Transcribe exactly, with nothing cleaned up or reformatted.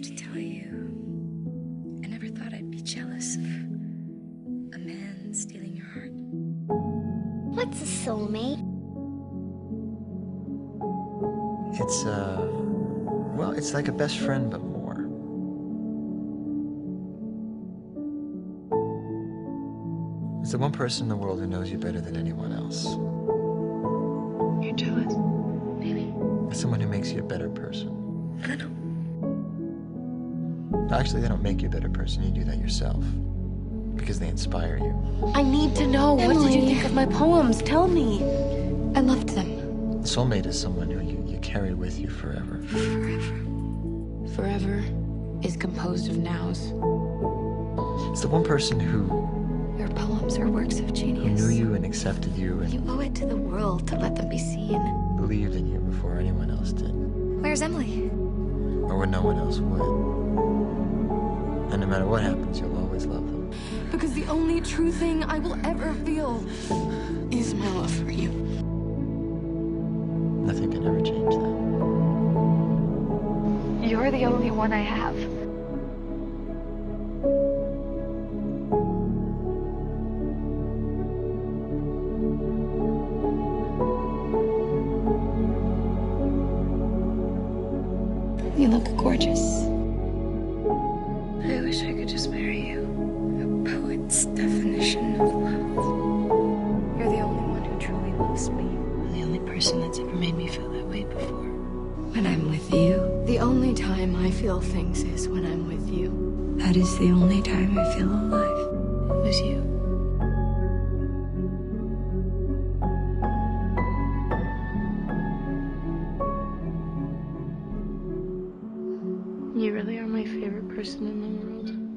have to tell you, I never thought I'd be jealous of a man stealing your heart. What's a soulmate? It's, uh, well, it's like a best friend, but more. It's the one person in the world who knows you better than anyone else. You're jealous, maybe? It's someone who makes you a better person. I don't. Actually, they don't make you a better person. You do that yourself. Because they inspire you. I need to know. Emily. What did you think of my poems? Tell me. I loved them. Soulmate is someone who you, you carry with you forever. Forever. Forever is composed of nows. It's the one person who... Your poems are works of genius. Who knew you and accepted you. And you owe it to the world to let them be seen. Believed in you before anyone else did. Where's Emily? Or when no one else would. And no matter what happens, you'll always love them. Because the only true thing I will ever feel is my love for you. Nothing can ever change that. You're the only one I have. You look gorgeous. I wish I could just marry you. Poet's definition of love. You're the only one who truly loves me. You're the only person that's ever made me feel that way before. When I'm with you. The only time I feel things is when I'm with you. That is the only time I feel alive. It was you. You really are my favorite person in the world.